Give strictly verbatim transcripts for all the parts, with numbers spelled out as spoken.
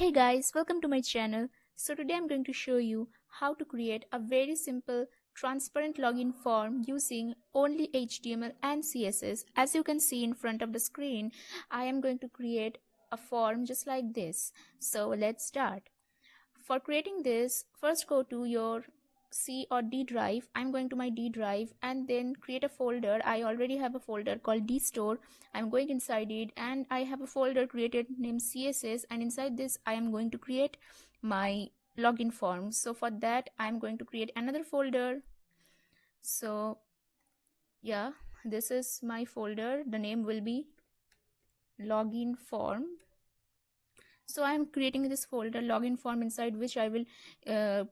Hey guys, welcome to my channel. So today I'm going to show you how to create a very simple transparent login form using only H T M L and C S S. As you can see in front of the screen, I am going to create a form just like this. So let's start. For creating this, first go to your C or D drive. I'm going to my D drive and then create a folder. I already have a folder called dstore. I'm going inside it and I have a folder created named C S S, and inside this I am going to create my login form. So for that I'm going to create another folder. So yeah, this is my folder. The name will be login form. So I'm creating this folder login form, inside which I will uh,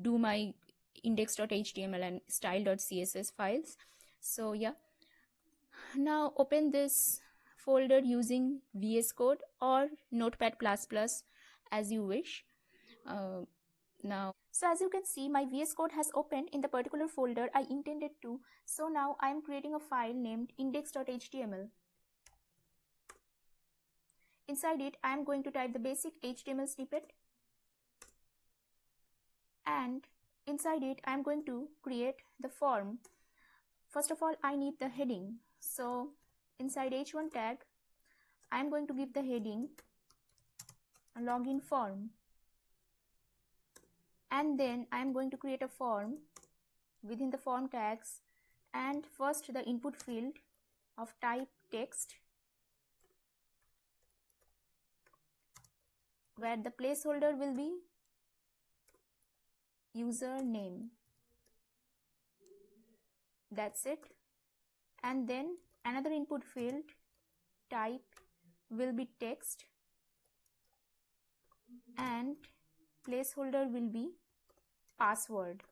do my index dot H T M L and style dot C S S files. So yeah, now open this folder using V S Code or Notepad plus plus as you wish. Uh, now so as you can see, my V S Code has opened in the particular folder I intended to. So now I am creating a file named index dot H T M L. Inside it I am going to type the basic H T M L snippet, and inside it I am going to create the form. First of all, I need the heading. So inside H one tag I am going to give the heading login form, and then I am going to create a form within the form tags, and first the input field of type text, where the placeholder will be username. That's it. And then another input field type will be text and placeholder will be password.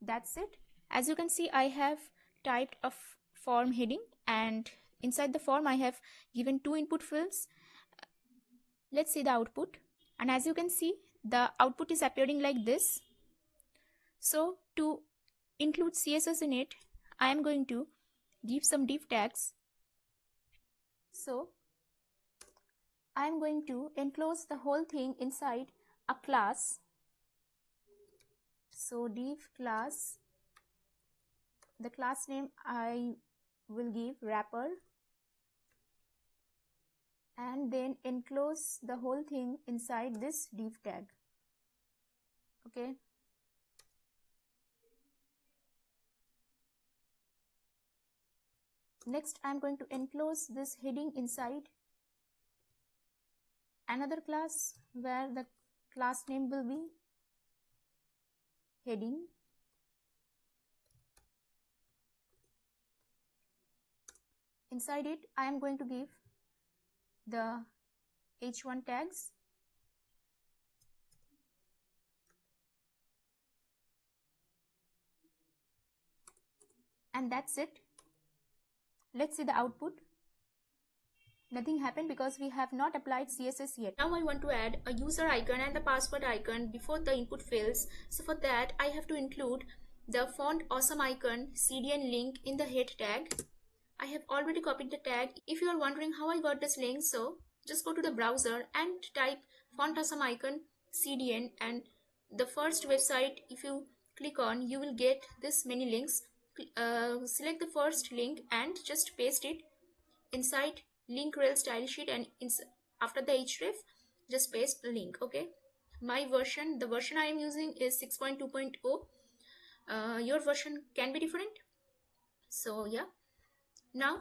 That's it. As you can see, I have typed a form heading, and inside the form I have given two input fields. Let's see the output, and as you can see the output is appearing like this. So to include C S S in it, I am going to give some div tags. So I am going to enclose the whole thing inside a class. So div class, the class name I will give wrapper, and then enclose the whole thing inside this div tag. Okay. Next I am going to enclose this heading inside another class, where the class name will be heading. Inside it I am going to give the H one tags, and that's it. Let's see the output. Nothing happened because we have not applied C S S yet. Now I want to add a user icon and the password icon before the input fields. So for that I have to include the font awesome icon C D N link in the head tag. I have already copied the tag. If you are wondering how I got this link, so just go to the browser and type font awesome icon C D N, and the first website if you click on, you will get this many links. Uh, select the first link and just paste it inside link rel style sheet, and after the href just paste the link. Okay, my version, the version I am using is six point two point zero. Uh, your version can be different. So yeah. Now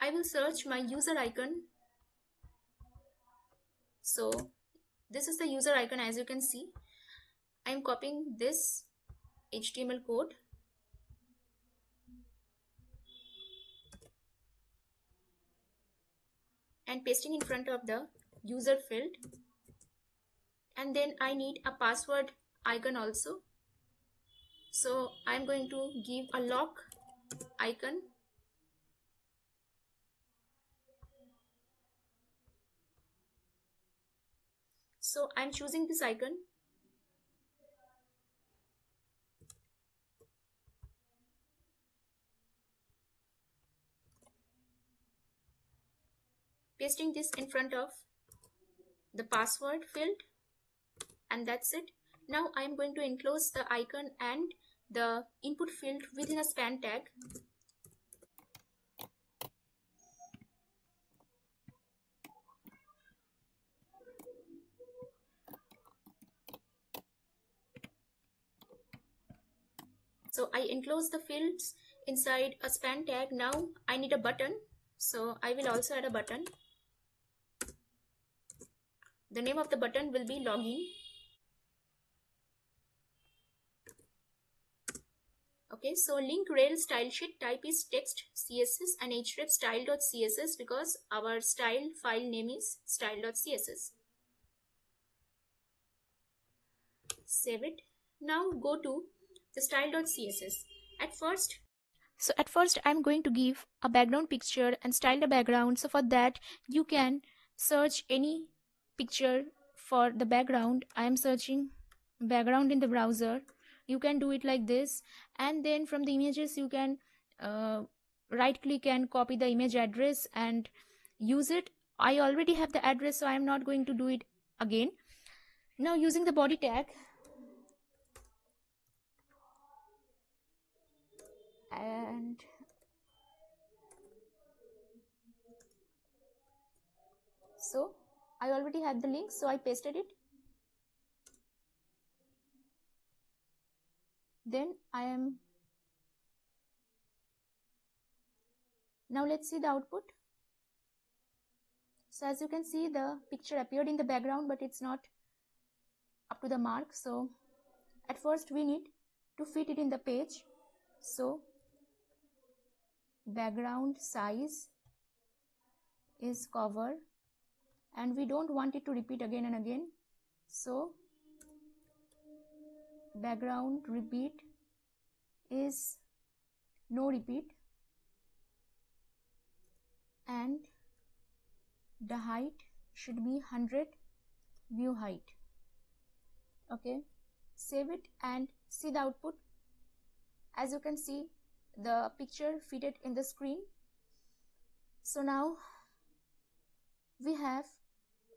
I will search my user icon. So this is the user icon. As you can see, I am copying this H T M L code. And pasting in front of the user field, and then I need a password icon also. So I am going to give a lock icon, so I am choosing this icon. pasting this in front of the password field, and that's it. Now I'm going to enclose the icon and the input field within a span tag. So I enclose the fields inside a span tag. Now I need a button, so I will also add a button. The name of the button will be login. Okay, so link rel style sheet type is text C S S and href style.css because our style file name is style.css. Save it. Now go to the style.css. At first, so at first I'm going to give a background picture and style the background. So for that you can search any picture for the background. I am searching background in the browser. You can do it like this, and then from the images you can uh, right click and copy the image address and use it. I already have the address, so I am not going to do it again. Now using the body tag, and so I already had the link, so I pasted it. Then I am, now let's see the output. So as you can see, the picture appeared in the background, but it's not up to the mark. So at first we need to fit it in the page. So background size is cover, and we don't want it to repeat again and again. So background repeat is no repeat, and the height should be one hundred view height. Okay, save it and see the output. As you can see, the picture fitted in the screen. So now we have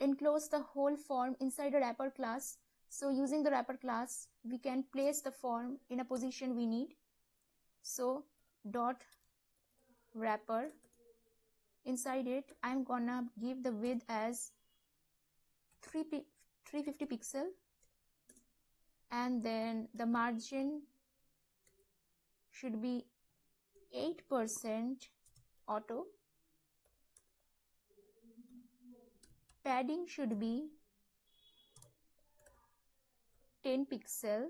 enclosed the whole form inside a wrapper class. So using the wrapper class, we can place the form in a position we need. So dot wrapper, inside it I'm gonna give the width as three fifty pixel, and then the margin should be eight percent auto. Padding should be ten pixel,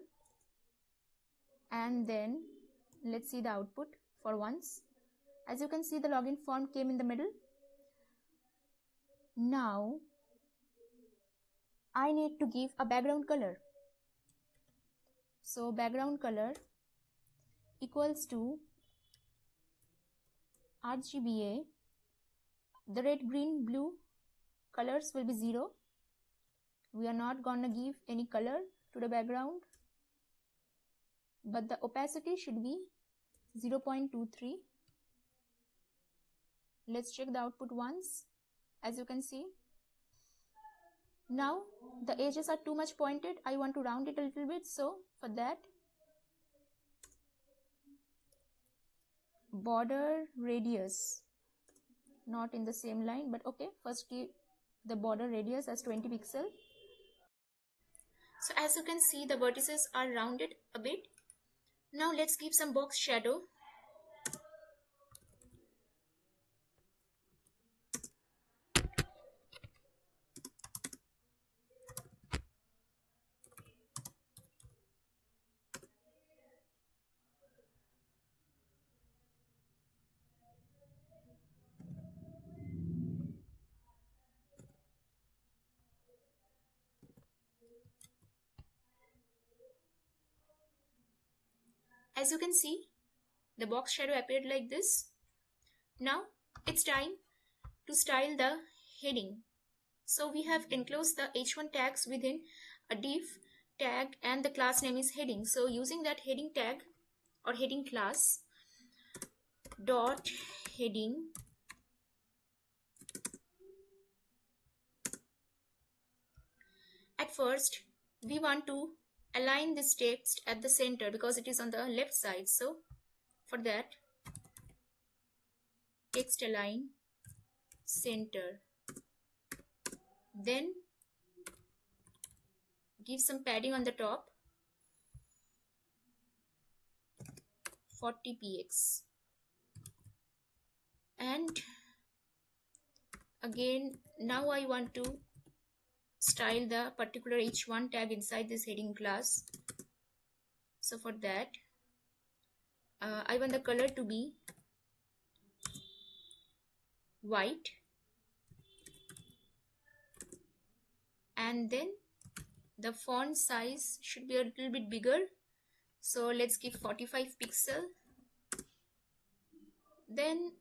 and then let's see the output for once. As you can see, the login form came in the middle. Now I need to give a background color. So background color equals to R G B A. The red, green, blue colors will be zero. We are not gonna give any color to the background, but the opacity should be zero point two three. Let's check the output once. As you can see, now the edges are too much pointed. I want to round it a little bit, so for that border radius, not in the same line, but okay, first give the border radius as twenty pixel. So as you can see, the vertices are rounded a bit. Now let's give some box shadow. As you can see, the box shadow appeared like this. Now it's time to style the heading. So we have enclosed the H one tags within a div tag, and the class name is heading. So using that heading tag or heading class, dot heading at first we want to align this text at the center because it is on the left side. So for that, text align center, then give some padding on the top, forty pixels, and again now I want to style the particular H one tag inside this heading class. So for that, uh, I want the color to be white, and then the font size should be a little bit bigger, so let's give forty-five pixel. Then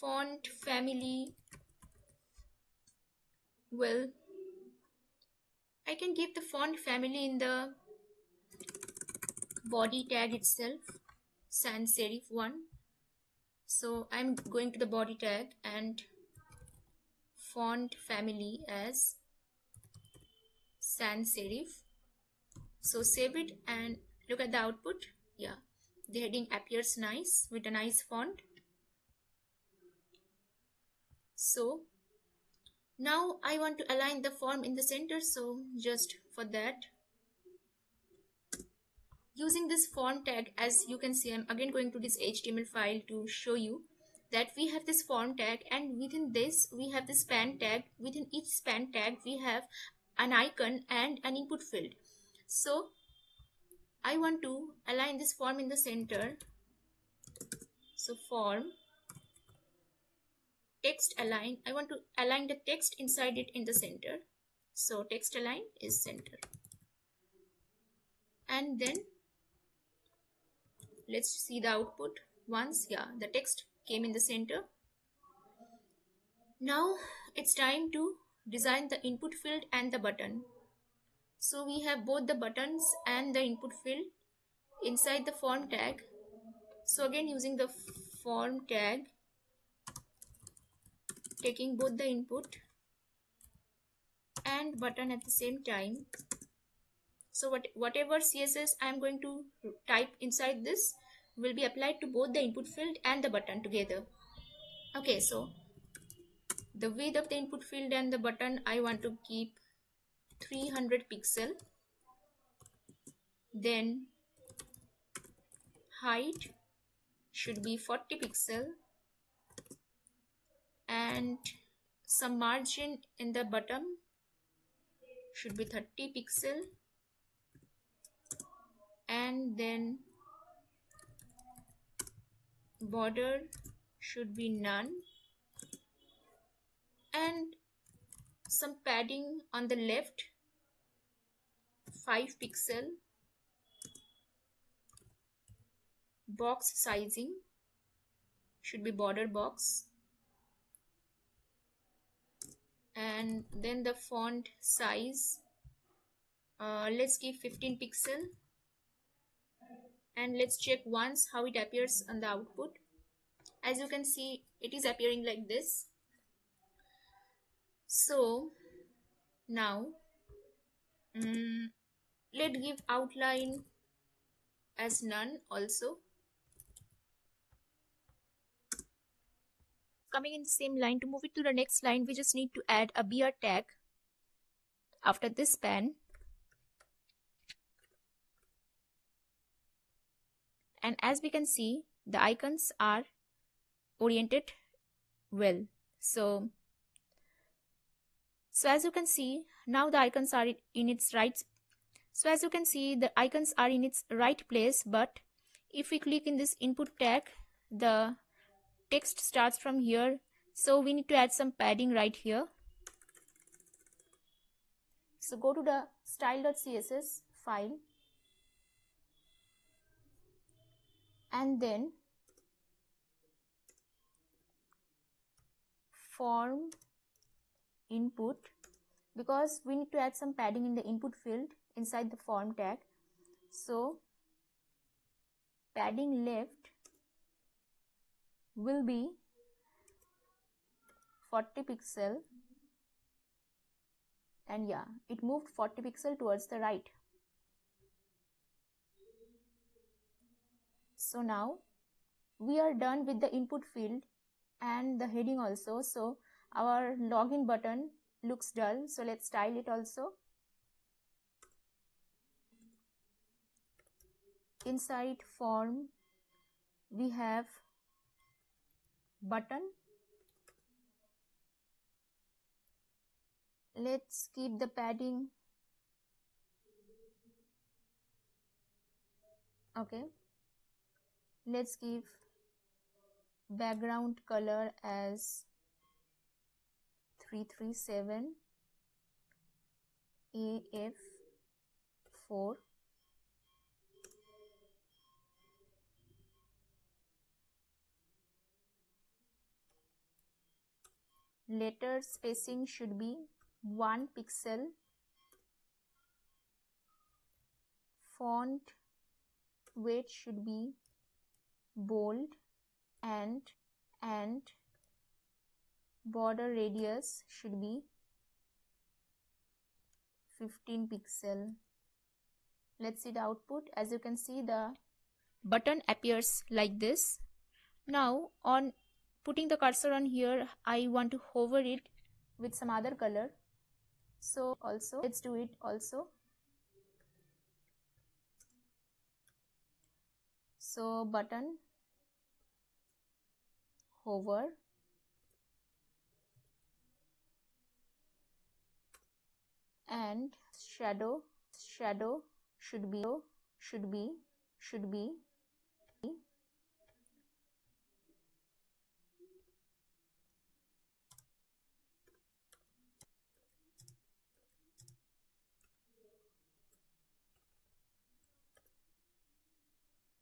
font family, well, I can give the font family in the body tag itself, sans serif one. So I'm going to the body tag and font family as sans serif. So save it and look at the output. Yeah, the heading appears nice with a nice font. So now I want to align the form in the center, so just for that, using this form tag, as you can see, I'm again going to this H T M L file to show you that we have this form tag, and within this we have the span tag. Within each span tag we have an icon and an input field. So I want to align this form in the center, so form text align, I want to align the text inside it in the center, so text align is center. And then let's see the output once. Yeah, the text came in the center. Now it's time to design the input field and the button. So we have both the buttons and the input field inside the form tag. So again, using the form tag, taking both the input and button at the same time. So what, whatever C S S I am going to type inside this will be applied to both the input field and the button together. Okay, so the width of the input field and the button I want to keep three hundred pixel. Then height should be forty pixel, and some margin in the bottom should be thirty pixel. And then border should be none, and some padding on the left, five pixel. Box sizing should be border box, and then the font size, uh, let's give fifteen pixel, and let's check once how it appears on the output. As you can see, it is appearing like this. So now um, let's give outline as none also. Coming in the same line, to move it to the next line, we just need to add a B R tag after this span . And as we can see, the icons are oriented well. So, so as you can see, now the icons are in its right. So as you can see, the icons are in its right place. But if we click in this input tag, the text starts from here. So we need to add some padding right here. So go to the style.css file, and then form input, because we need to add some padding in the input field inside the form tag. So padding left will be forty pixel and yeah, it moved forty pixels towards the right. So now we are done with the input field and the heading also. So our login button looks dull, so let's style it also. Inside form we have button. Let's keep the padding. Okay. Let's give background color as three three seven A F four. Letter spacing should be one pixel. Font weight should be bold, and and border radius should be fifteen pixel. Let's see the output. As you can see, the button appears like this. Now on putting the cursor on here, I want to hover it with some other color. So also let's do it also. So button, hover, and shadow shadow should be should be should be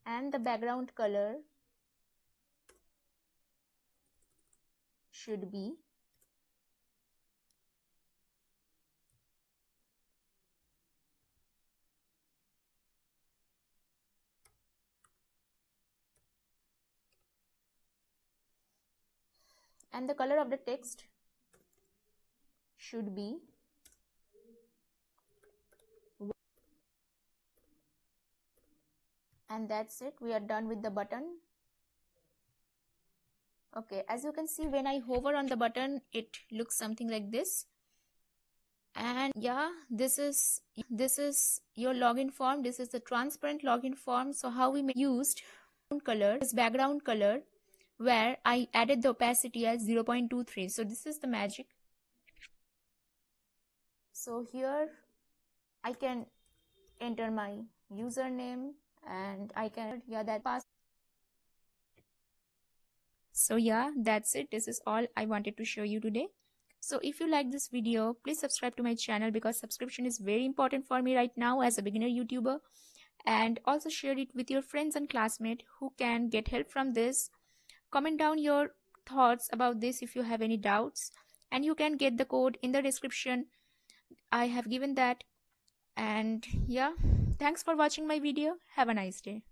and the background color should be and the color of the text should be and that's it. We are done with the button. Okay, as you can see, when I hover on the button, it looks something like this. And yeah, this is this is your login form. This is the transparent login form. So how we used color, this background color, where I added the opacity as zero point two three. So this is the magic. So here I can enter my username and I can yeah that pass. So yeah, that's it. This is all I wanted to show you today. So if you like this video, please subscribe to my channel, because subscription is very important for me right now as a beginner YouTuber, and also share it with your friends and classmates who can get help from this. Comment down your thoughts about this if you have any doubts, and you can get the code in the description. I have given that. And yeah, thanks for watching my video. Have a nice day.